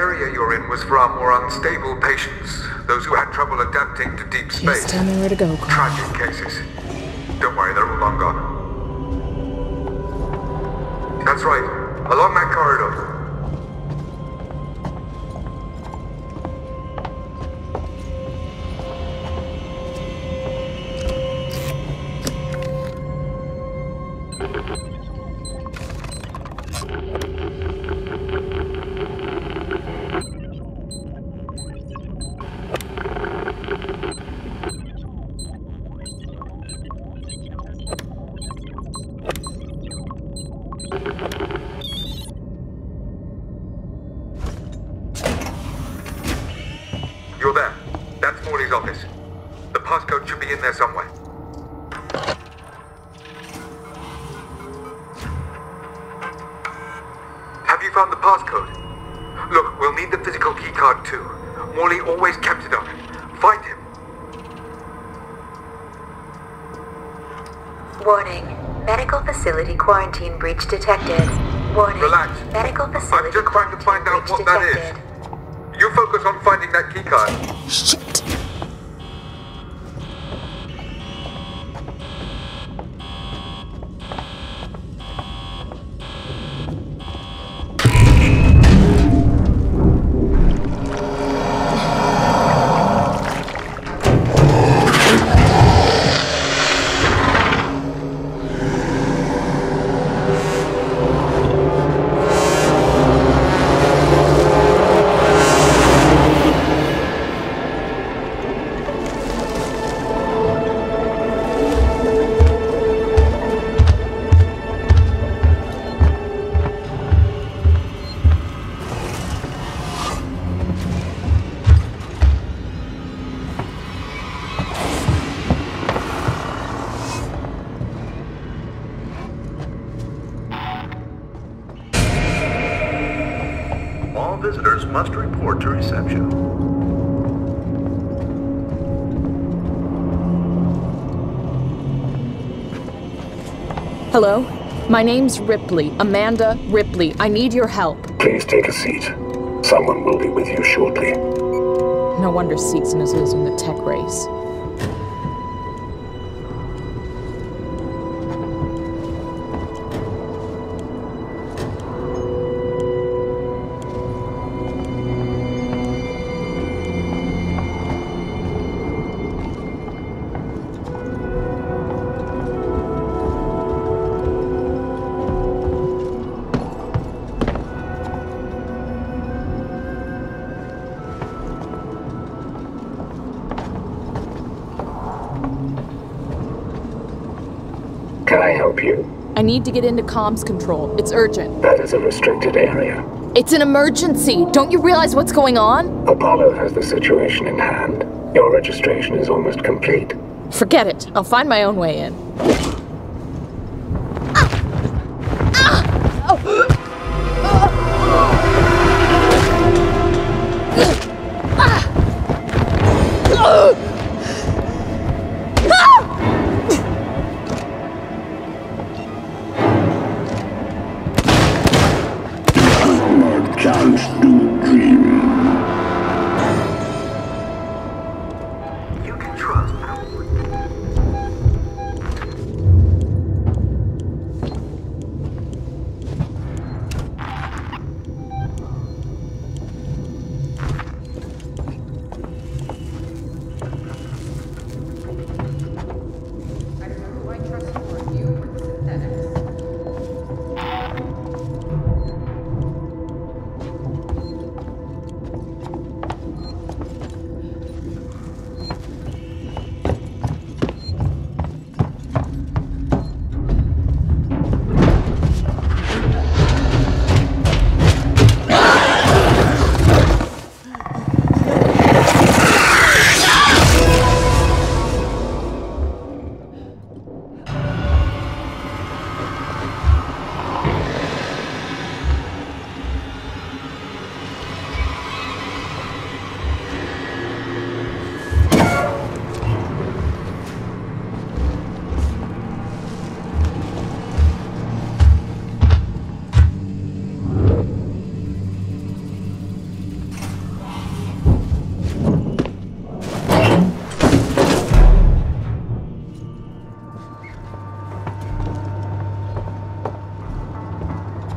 area you're in was from were unstable patients. Those who had trouble adapting to deep space. Just tell me where to go, Connor. Tragic cases. Don't worry, they're all long gone. That's right. Along that corridor. Quarantine breach detected. Warning. Relax. Medical facility. I'm just trying to find out what that is. You focus on finding that keycard. Shit. Hello? My name's Ripley, Amanda Ripley. I need your help. Please take a seat. Someone will be with you shortly. No wonder Seegson is losing the tech race. I need to get into comms control. It's urgent. That is a restricted area. It's an emergency. Don't you realize what's going on? Apollo has the situation in hand. Your registration is almost complete. Forget it. I'll find my own way in.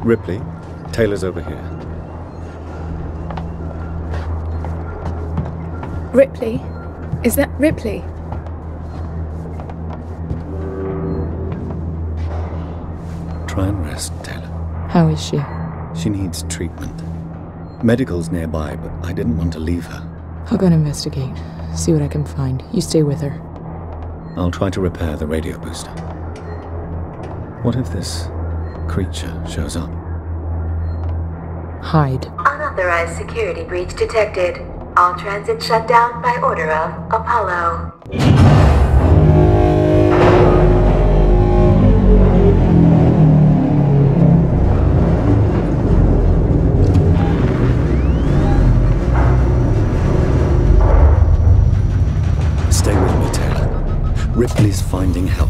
Ripley, Taylor's over here. Ripley? Is that Ripley? Try and rest, Taylor. How is she? She needs treatment. Medical's nearby, but I didn't want to leave her. I'll go and investigate. See what I can find. You stay with her. I'll try to repair the radio booster. What if this creature shows up? Hide. Unauthorized security breach detected. All transit shut down by order of Apollo. Stay with me, Taylor. Ripley's finding help.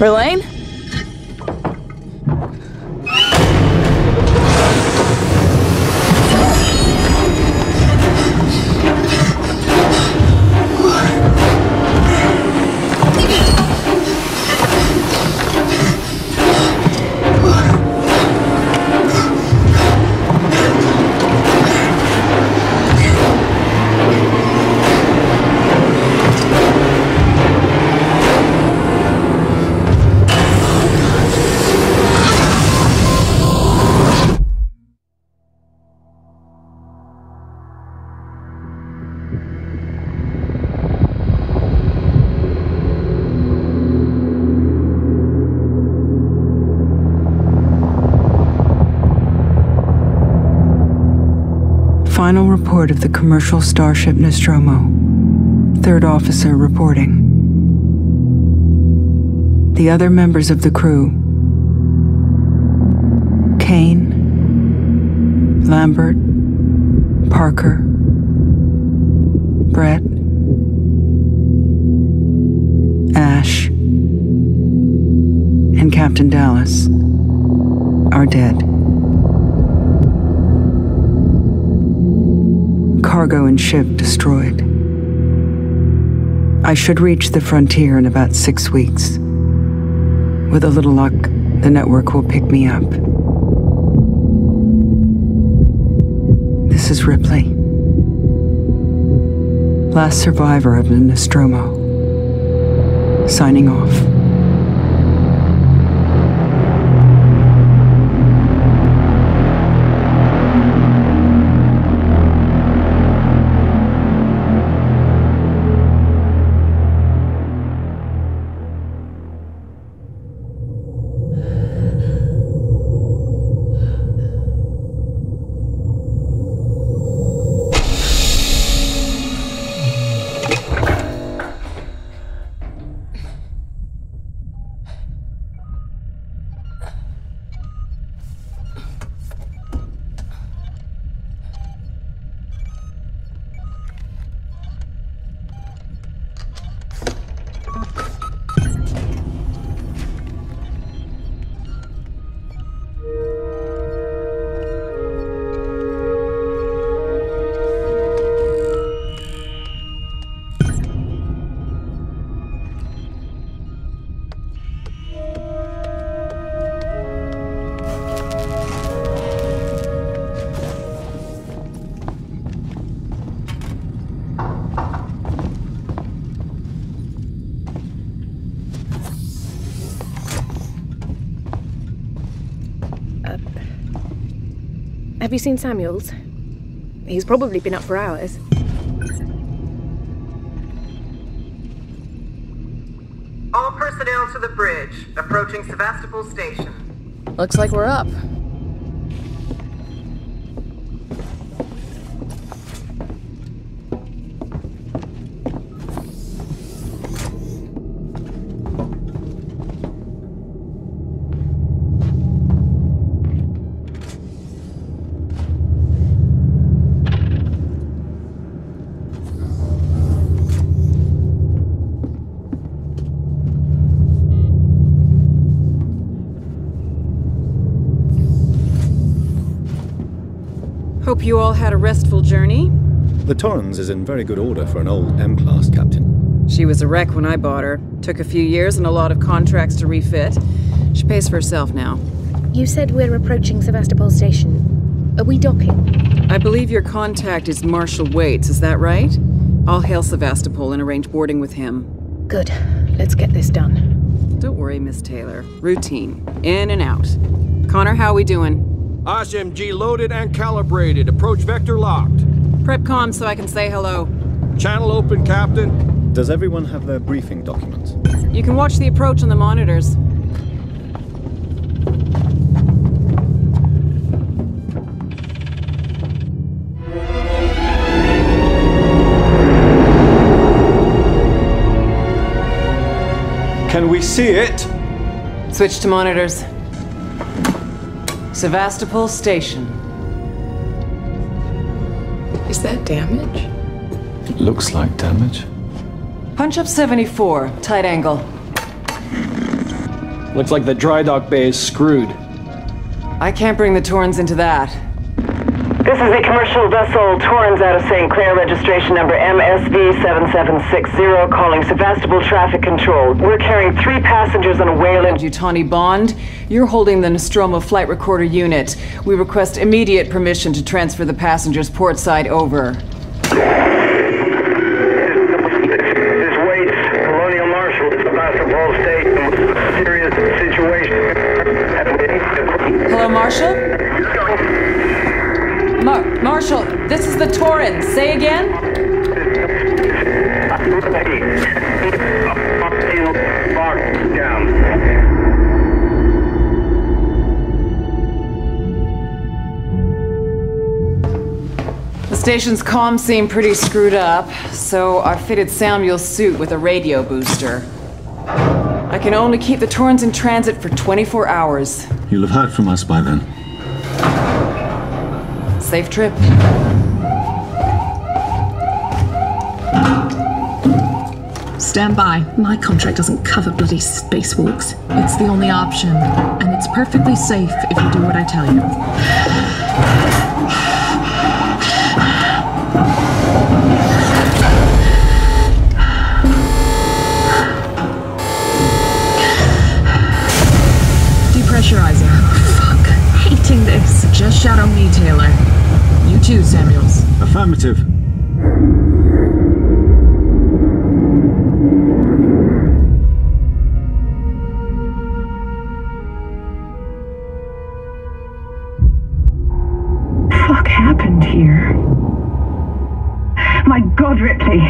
Merlaine? Final report of the commercial starship Nostromo. Third officer reporting. The other members of the crew: Kane, Lambert, Parker, Brett, Ash, and Captain Dallas are dead. Cargo and ship destroyed. I should reach the frontier in about 6 weeks. With a little luck, the network will pick me up. This is Ripley, last survivor of the Nostromo, signing off. Have you seen Samuels? He's probably been up for hours. All personnel to the bridge, approaching Sevastopol Station. Looks like we're up. Hope you all had a restful journey. The Torrens is in very good order for an old M-class captain. She was a wreck when I bought her. Took a few years and a lot of contracts to refit. She pays for herself now. You said we're approaching Sevastopol Station. Are we docking? I believe your contact is Marshal Waits, is that right? I'll hail Sevastopol and arrange boarding with him. Good. Let's get this done. Don't worry, Miss Taylor. Routine. In and out. Connor, how are we doing? SMG loaded and calibrated. Approach vector locked. Prep comm so I can say hello. Channel open, Captain. Does everyone have their briefing documents? You can watch the approach on the monitors. Can we see it? Switch to monitors. Sevastopol Station. Is that damage? It looks like damage. Punch up 74, tight angle. Looks like the dry dock bay is screwed. I can't bring the Torrens into that. This is the commercial vessel Torrens out of Saint Clair, registration number MSV 7760, calling Sevastopol Traffic Control. We're carrying 3 passengers on a Weyland and Yutani bond. You're holding the Nostromo flight recorder unit. We request immediate permission to transfer the passengers portside over. This Waits, Colonial Marshal, Sevastopol Station, serious situation. Hello, Marshal? Marshal, this is the Torrens. Say again? The station's comms seem pretty screwed up, so I fitted Samuel's suit with a radio booster. I can only keep the Torrens in transit for 24 hours. You'll have heard from us by then. Safe trip. Stand by. My contract doesn't cover bloody spacewalks. It's the only option, and it's perfectly safe if you do what I tell you. Just shadow me, Taylor. You too, Samuels. Affirmative. What happened here? My God, Ripley.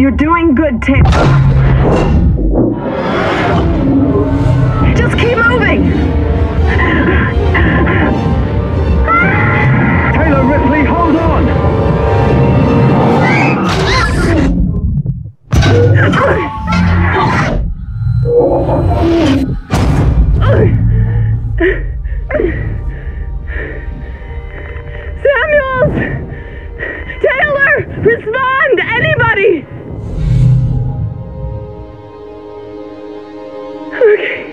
You're doing good, Taylor. Just keep moving! Taylor Ripley, hold on! Samuels! Taylor! Respond! Anybody! Okay.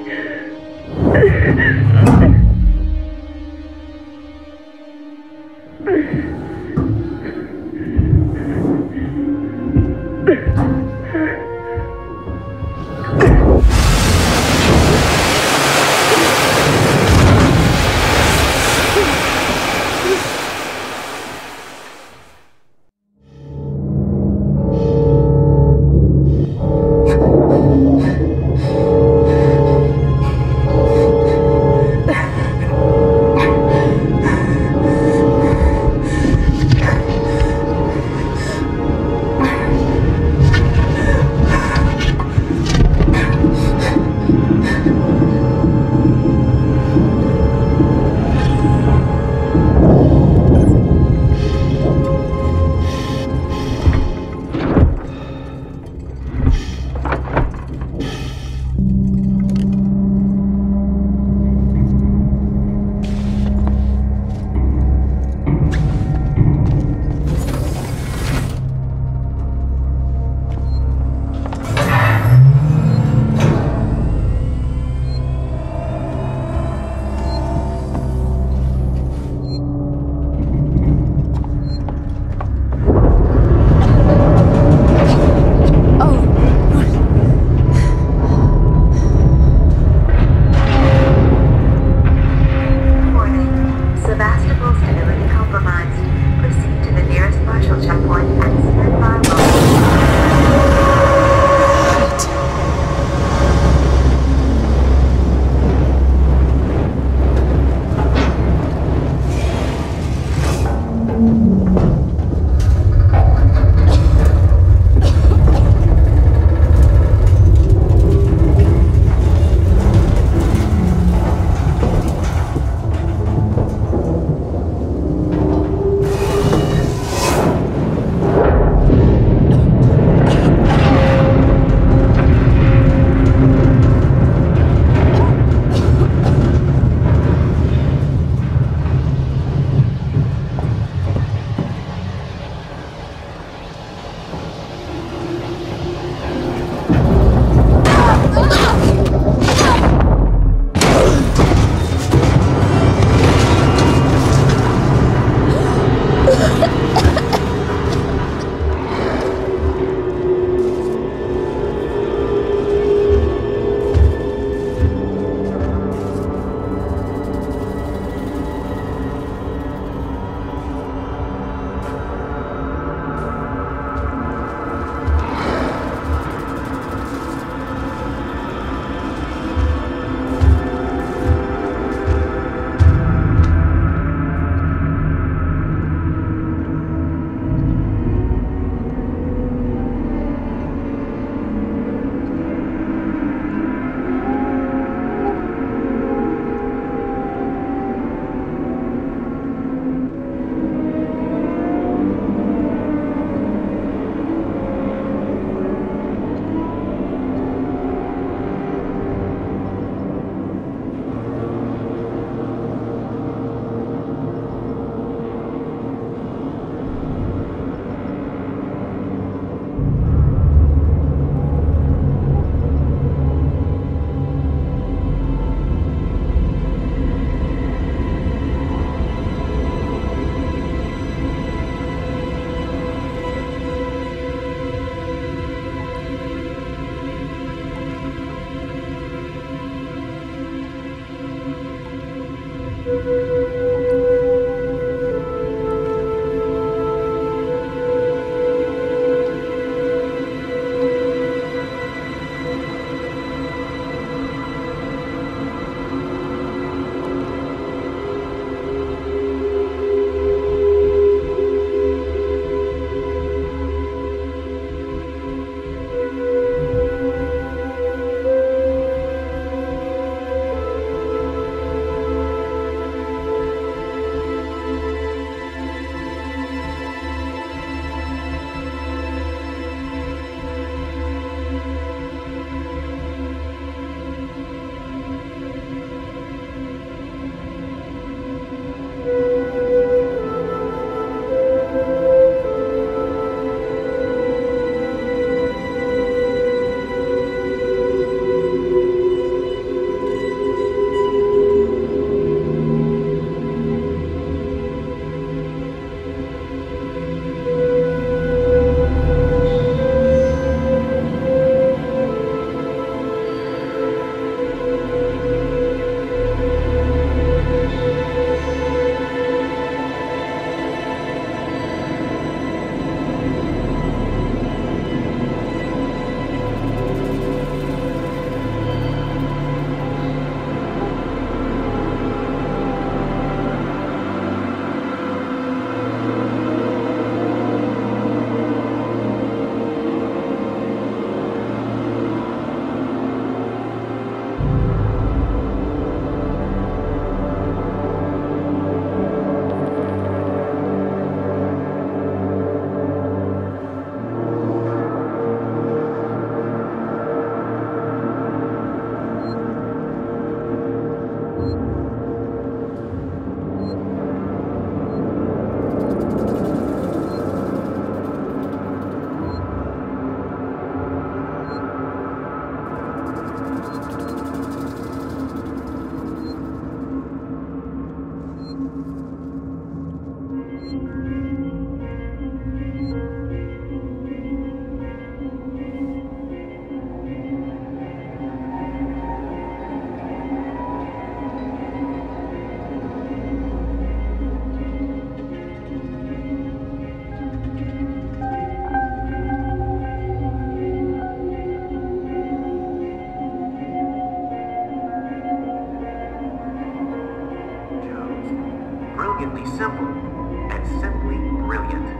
Brilliantly simple and simply brilliant.